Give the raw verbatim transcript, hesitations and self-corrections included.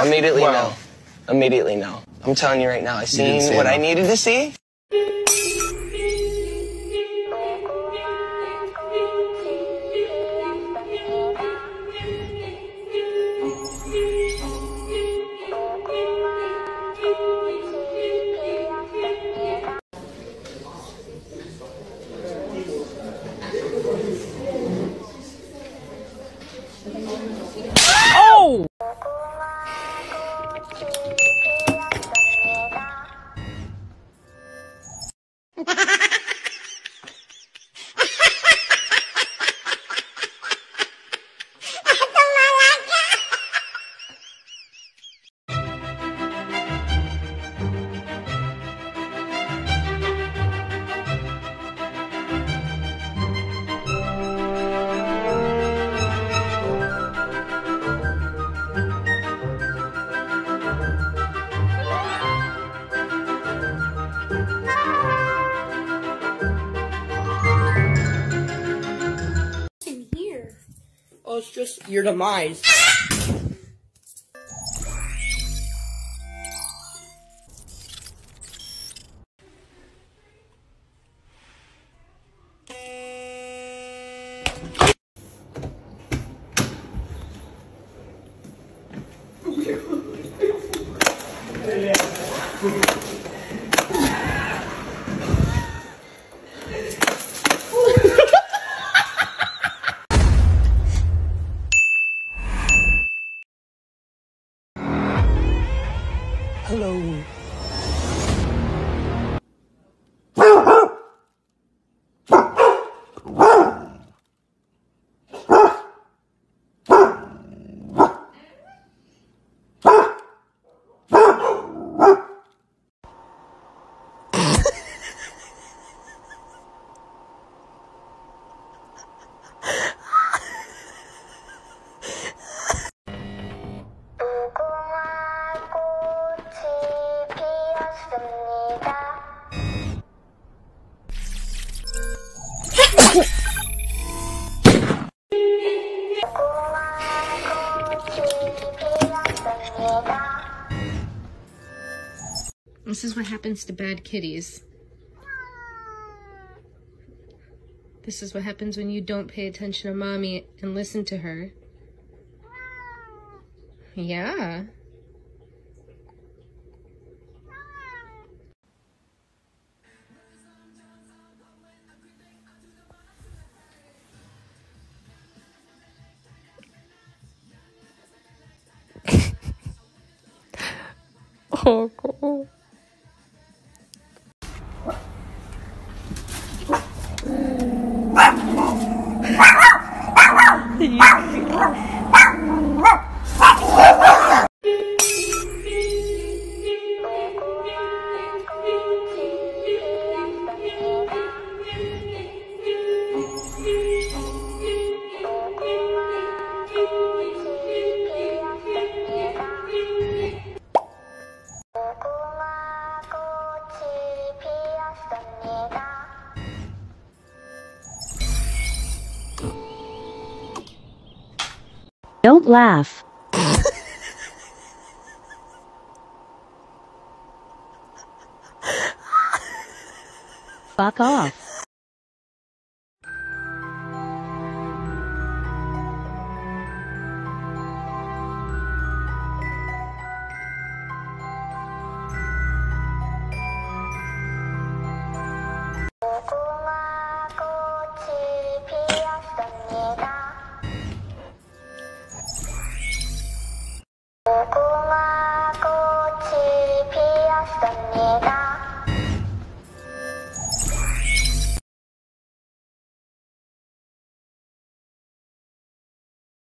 Wow. Immediately wow. no. Immediately no. I'm telling you right now, I seen see what enough. I needed to see. Oh! It's just your demise. Hello. This is what happens to bad kitties. This is what happens when you don't pay attention to mommy and listen to her. Yeah. Oh, God. Don't laugh. Fuck off.